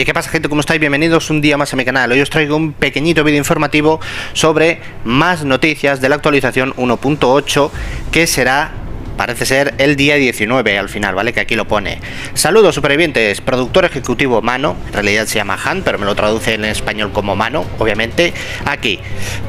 ¿Y qué pasa, gente? ¿Cómo estáis? Bienvenidos un día más a mi canal. Hoy os traigo un pequeñito vídeo informativo sobre más noticias de la actualización 1.8, que será, parece ser, el día 19 al final, ¿vale? Que aquí lo pone. Saludos, supervivientes. Productor ejecutivo Mano. En realidad se llama HAND, pero me lo traduce en español como Mano, obviamente. Aquí.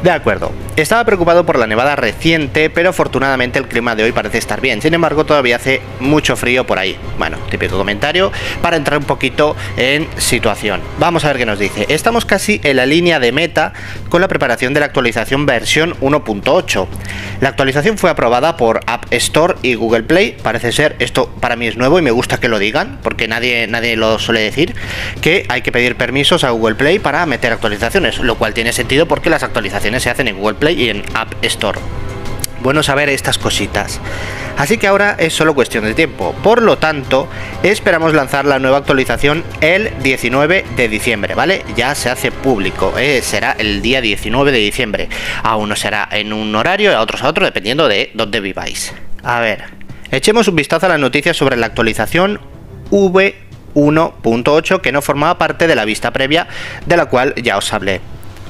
De acuerdo. Estaba preocupado por la nevada reciente, pero afortunadamente el clima de hoy parece estar bien. Sin embargo, todavía hace mucho frío por ahí. Bueno, típico comentario para entrar un poquito en situación. Vamos a ver qué nos dice. Estamos casi en la línea de meta con la preparación de la actualización versión 1.8. La actualización fue aprobada por App Store y Google Play. Parece ser, esto para mí es nuevo y me gusta que lo digan, porque nadie lo suele decir, que hay que pedir permisos a Google Play para meter actualizaciones, lo cual tiene sentido porque las actualizaciones se hacen en Google Play y en App Store. Bueno saber estas cositas. Así que ahora es solo cuestión de tiempo. Por lo tanto, esperamos lanzar la nueva actualización el 19 de diciembre, ¿vale? Ya se hace público, será el día 19 de diciembre. A uno será en un horario, a otro, dependiendo de dónde viváis. A ver, echemos un vistazo a las noticias sobre la actualización V1.8, que no formaba parte de la vista previa, de la cual ya os hablé.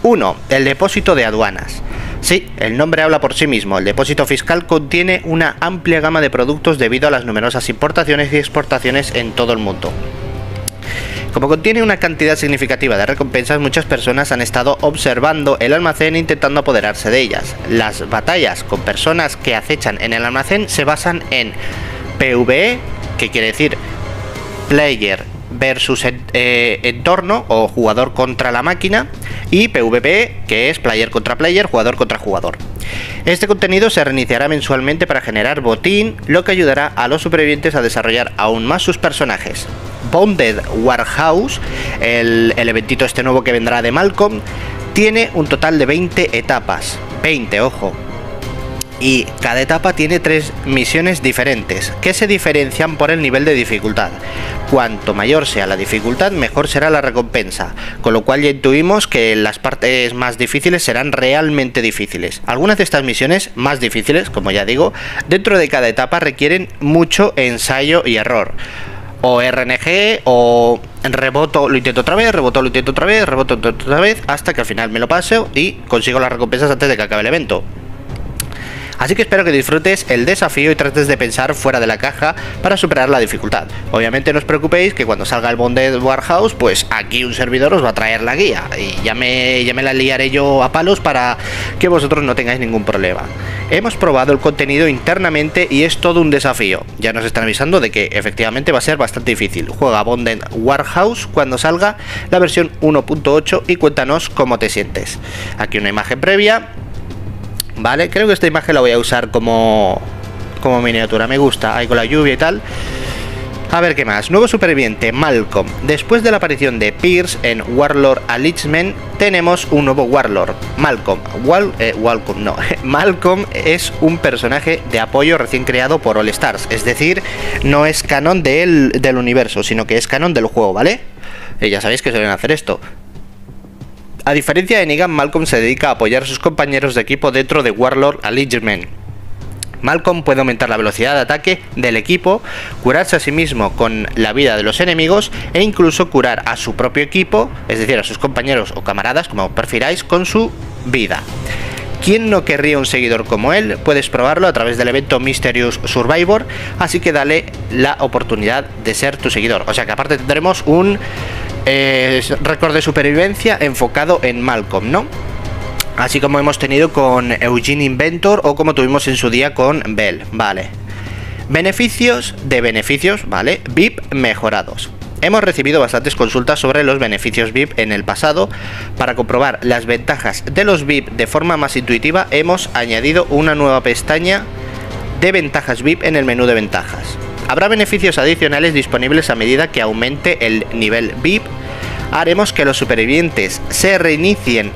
1. El depósito de aduanas. Sí, el nombre habla por sí mismo. El depósito fiscal contiene una amplia gama de productos debido a las numerosas importaciones y exportaciones en todo el mundo. Como contiene una cantidad significativa de recompensas, muchas personas han estado observando el almacén e intentando apoderarse de ellas. Las batallas con personas que acechan en el almacén se basan en PvE, que quiere decir player versus entorno o jugador contra la máquina, y PvP, que es player contra player, jugador contra jugador. Este contenido se reiniciará mensualmente para generar botín, lo que ayudará a los supervivientes a desarrollar aún más sus personajes. Bonded Warehouse, el eventito este nuevo que vendrá de Malcolm, tiene un total de 20 etapas. 20, ojo. Y cada etapa tiene 3 misiones diferentes, que se diferencian por el nivel de dificultad. Cuanto mayor sea la dificultad, mejor será la recompensa, con lo cual ya intuimos que las partes más difíciles serán realmente difíciles. Algunas de estas misiones más difíciles, como ya digo, dentro de cada etapa requieren mucho ensayo y error. O RNG, o reboto, lo intento otra vez, reboto, lo intento otra vez, reboto otra vez, hasta que al final me lo paseo y consigo las recompensas antes de que acabe el evento. Así que espero que disfrutes el desafío y trates de pensar fuera de la caja para superar la dificultad. Obviamente no os preocupéis que cuando salga el Bonded Warehouse, pues aquí un servidor os va a traer la guía. Y ya me la liaré yo a palos para que vosotros no tengáis ningún problema. Hemos probado el contenido internamente y es todo un desafío. Ya nos están avisando de que efectivamente va a ser bastante difícil. Juega Bonded Warehouse cuando salga la versión 1.8 y cuéntanos cómo te sientes. Aquí una imagen previa. Vale, creo que esta imagen la voy a usar como miniatura, me gusta, ahí con la lluvia y tal. A ver qué más. Nuevo superviviente, Malcolm. Después de la aparición de Pierce en Warlord Alignment, tenemos un nuevo Warlord, Malcolm. Malcolm es un personaje de apoyo recién creado por All Stars, es decir, no es canon del universo, sino que es canon del juego, ¿vale? Ya sabéis que suelen hacer esto. A diferencia de Negan, Malcolm se dedica a apoyar a sus compañeros de equipo dentro de Warlord Alignment. Malcolm puede aumentar la velocidad de ataque del equipo, curarse a sí mismo con la vida de los enemigos e incluso curar a su propio equipo, es decir, a sus compañeros o camaradas, como prefiráis, con su vida. ¿Quién no querría un seguidor como él? Puedes probarlo a través del evento Mysterious Survivor, así que dale la oportunidad de ser tu seguidor. O sea que aparte tendremos un récord de supervivencia enfocado en Malcolm, ¿no? Así como hemos tenido con Eugene Inventor o como tuvimos en su día con Bell, ¿vale? Beneficios de beneficios, ¿vale? VIP mejorados. Hemos recibido bastantes consultas sobre los beneficios VIP en el pasado. Para comprobar las ventajas de los VIP de forma más intuitiva, hemos añadido una nueva pestaña de ventajas VIP en el menú de ventajas. Habrá beneficios adicionales disponibles a medida que aumente el nivel VIP. Haremos que los supervivientes se reinicien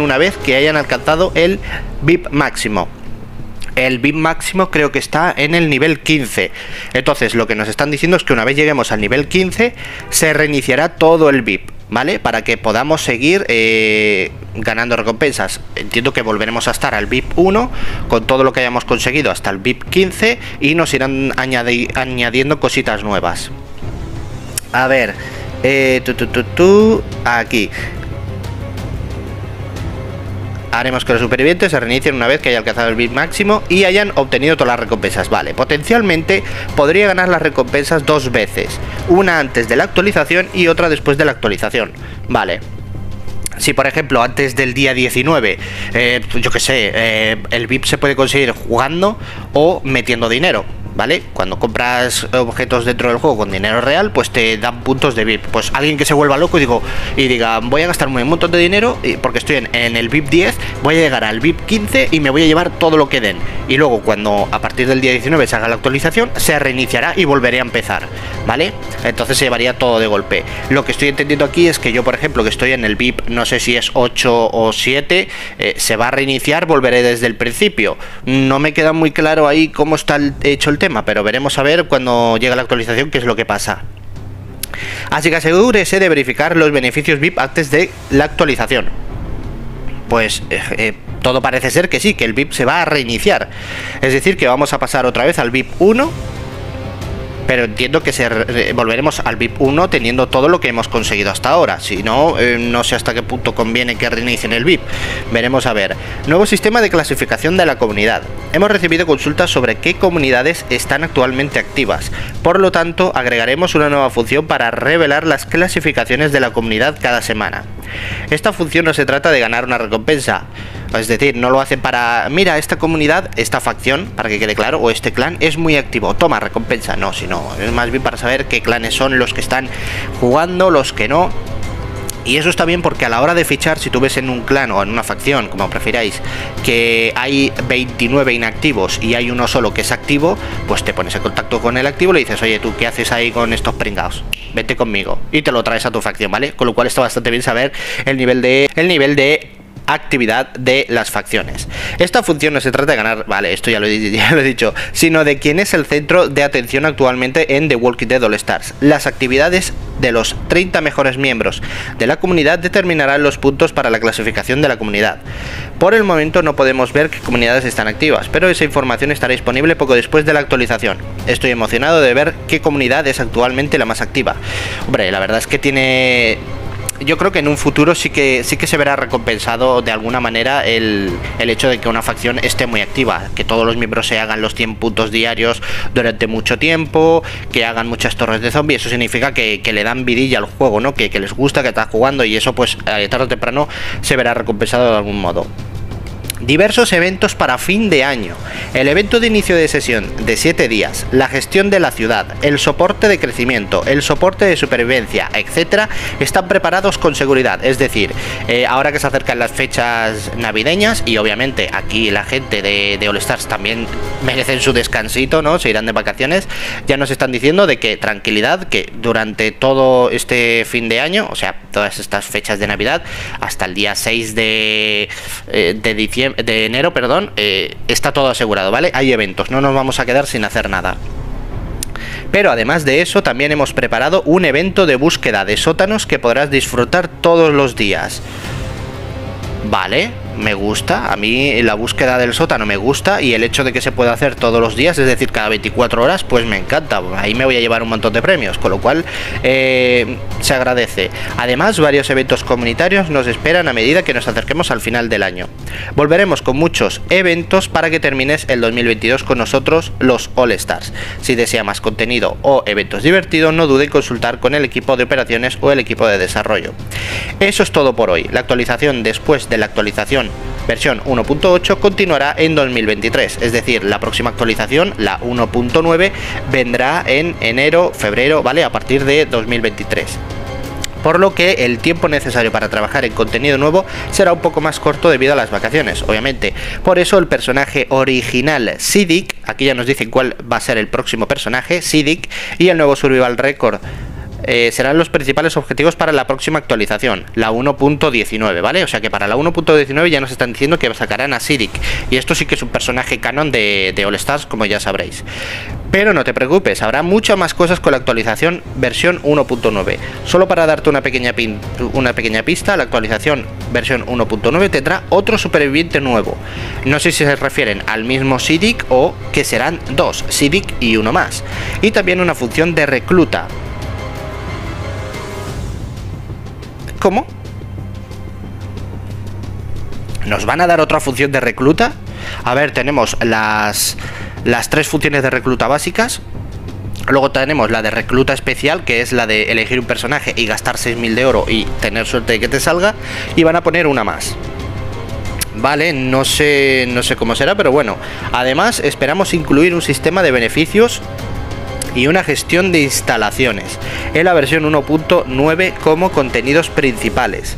una vez que hayan alcanzado el VIP máximo. El VIP máximo creo que está en el nivel 15. Entonces lo que nos están diciendo es que una vez lleguemos al nivel 15 se reiniciará todo el VIP, ¿vale? Para que podamos seguir ganando recompensas. Entiendo que volveremos a estar al VIP 1 con todo lo que hayamos conseguido hasta el VIP 15 y nos irán añadiendo cositas nuevas. A ver, aquí haremos que los supervivientes se reinicien una vez que haya alcanzado el bit máximo y hayan obtenido todas las recompensas. Vale, potencialmente podría ganar las recompensas dos veces, una antes de la actualización y otra después de la actualización. Vale. Si por ejemplo antes del día 19, yo que sé, el VIP se puede conseguir jugando o metiendo dinero, ¿vale? Cuando compras objetos dentro del juego con dinero real, pues te dan puntos de VIP. Pues alguien que se vuelva loco y diga, voy a gastarme un montón de dinero porque estoy en el VIP 10, voy a llegar al VIP 15 y me voy a llevar todo lo que den. Y luego cuando a partir del día 19 se haga la actualización, se reiniciará y volveré a empezar, ¿vale? Entonces se llevaría todo de golpe. Lo que estoy entendiendo aquí es que yo, por ejemplo, que estoy en el VIP, no sé si es 8 o 7, se va a reiniciar, volveré desde el principio. No me queda muy claro ahí cómo está hecho el tema, pero veremos a ver cuando llega la actualización qué es lo que pasa. Así que asegúrese de verificar los beneficios VIP antes de la actualización. Pues todo parece ser que sí, que el VIP se va a reiniciar. Es decir, que vamos a pasar otra vez al VIP 1, pero entiendo que volveremos al VIP 1 teniendo todo lo que hemos conseguido hasta ahora. Si no, no sé hasta qué punto conviene que reinicien el VIP. Veremos a ver. Nuevo sistema de clasificación de la comunidad. Hemos recibido consultas sobre qué comunidades están actualmente activas. Por lo tanto, agregaremos una nueva función para revelar las clasificaciones de la comunidad cada semana. Esta función no se trata de ganar una recompensa. Es decir, no lo hacen para, mira, esta comunidad, esta facción, para que quede claro, o este clan es muy activo, toma recompensa. No, sino es más bien para saber qué clanes son los que están jugando, los que no. Y eso está bien porque a la hora de fichar, si tú ves en un clan o en una facción, como prefiráis, que hay 29 inactivos y hay uno solo que es activo, pues te pones en contacto con el activo y le dices, oye, tú, ¿qué haces ahí con estos pringados? Vete conmigo. Y te lo traes a tu facción, ¿vale? Con lo cual está bastante bien saber el nivel de actividad de las facciones. Esta función no se trata de ganar, vale, esto ya lo he dicho, sino de quién es el centro de atención actualmente en The Walking Dead All Stars. Las actividades de los 30 mejores miembros de la comunidad determinarán los puntos para la clasificación de la comunidad. Por el momento no podemos ver qué comunidades están activas, pero esa información estará disponible poco después de la actualización. Estoy emocionado de ver qué comunidad es actualmente la más activa. Hombre, la verdad es que tiene... Yo creo que en un futuro sí que se verá recompensado de alguna manera el hecho de que una facción esté muy activa, que todos los miembros se hagan los 100 puntos diarios durante mucho tiempo, que hagan muchas torres de zombies. Eso significa que le dan vidilla al juego, ¿no? Que les gusta, que está jugando, y eso pues tarde o temprano se verá recompensado de algún modo. Diversos eventos para fin de año. El evento de inicio de sesión de 7 días, la gestión de la ciudad, el soporte de crecimiento, el soporte de supervivencia, etcétera, están preparados con seguridad. Es decir, ahora que se acercan las fechas navideñas, y obviamente aquí la gente de All Stars también merecen su descansito, ¿no? Se irán de vacaciones. Ya nos están diciendo de que tranquilidad, que durante todo este fin de año, o sea, todas estas fechas de Navidad, hasta el día 6 de enero, está todo asegurado, ¿vale? Hay eventos, no nos vamos a quedar sin hacer nada. Pero además de eso, también hemos preparado un evento de búsqueda de sótanos que podrás disfrutar todos los días. Vale, me gusta, a mí la búsqueda del sótano me gusta, y el hecho de que se pueda hacer todos los días, es decir, cada 24 horas, pues me encanta. Ahí me voy a llevar un montón de premios, con lo cual se agradece. Además, varios eventos comunitarios nos esperan a medida que nos acerquemos al final del año. Volveremos con muchos eventos para que termines el 2022 con nosotros, los All Stars. Si desea más contenido o eventos divertidos, no dude en consultar con el equipo de operaciones o el equipo de desarrollo. Eso es todo por hoy. La actualización después de la actualización versión 1.8 continuará en 2023, es decir, la próxima actualización, la 1.9, vendrá en enero, febrero, ¿vale? A partir de 2023. Por lo que el tiempo necesario para trabajar en contenido nuevo será un poco más corto debido a las vacaciones, obviamente. Por eso el personaje original Sidik, aquí ya nos dicen cuál va a ser el próximo personaje, Sidik, y el nuevo Survival Record serán los principales objetivos para la próxima actualización, la 1.19, ¿vale? O sea que para la 1.19 ya nos están diciendo que sacarán a Sidik, y esto sí que es un personaje canon de All Stars, como ya sabréis. Pero no te preocupes, habrá muchas más cosas con la actualización versión 1.9. Solo para darte una pequeña pista, la actualización versión 1.9 tendrá otro superviviente nuevo. No sé si se refieren al mismo Sidik o que serán dos, Sidik y uno más. Y también una función de recluta. ¿Cómo? ¿Nos van a dar otra función de recluta? A ver, tenemos las tres funciones de recluta básicas. Luego tenemos la de recluta especial, que es la de elegir un personaje y gastar 6.000 de oro y tener suerte de que te salga. Y van a poner una más. Vale, no sé cómo será, pero bueno. Además, esperamos incluir un sistema de beneficios y una gestión de instalaciones en la versión 1.9 como contenidos principales.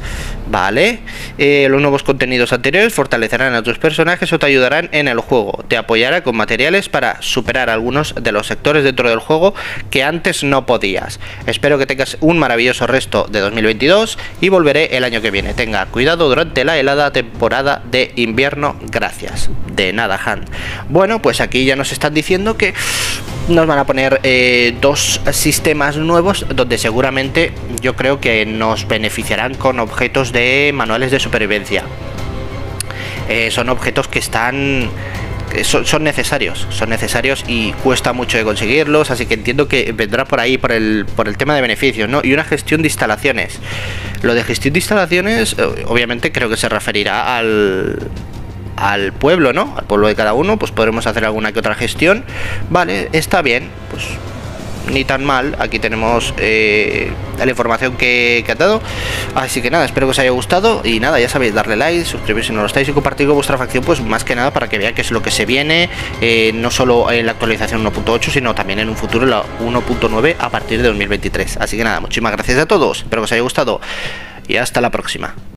Vale, los nuevos contenidos anteriores fortalecerán a tus personajes o te ayudarán en el juego. Te apoyará con materiales para superar algunos de los sectores dentro del juego que antes no podías. Espero que tengas un maravilloso resto de 2022 y volveré el año que viene. Tenga cuidado durante la helada temporada de invierno. Gracias. De nada, HAND. Bueno, pues aquí ya nos están diciendo que nos van a poner dos sistemas nuevos donde seguramente yo creo que nos beneficiarán con objetos de manuales de supervivencia. Son objetos que están... Son necesarios y cuesta mucho de conseguirlos, así que entiendo que vendrá por ahí, por el tema de beneficios, ¿no? Y una gestión de instalaciones. Lo de gestión de instalaciones, obviamente creo que se referirá al pueblo, ¿no? Al pueblo de cada uno, pues podremos hacer alguna que otra gestión. Vale, está bien, pues ni tan mal. Aquí tenemos la información que ha dado. Así que nada, espero que os haya gustado. Y nada, ya sabéis, darle like, suscribiros si no lo estáis y compartir con vuestra facción, pues más que nada para que vea qué es lo que se viene. No solo en la actualización 1.8, sino también en un futuro en la 1.9 a partir de 2023. Así que nada, muchísimas gracias a todos. Espero que os haya gustado y hasta la próxima.